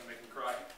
and make them cry.